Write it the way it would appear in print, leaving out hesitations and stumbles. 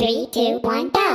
3, 2, 1, go!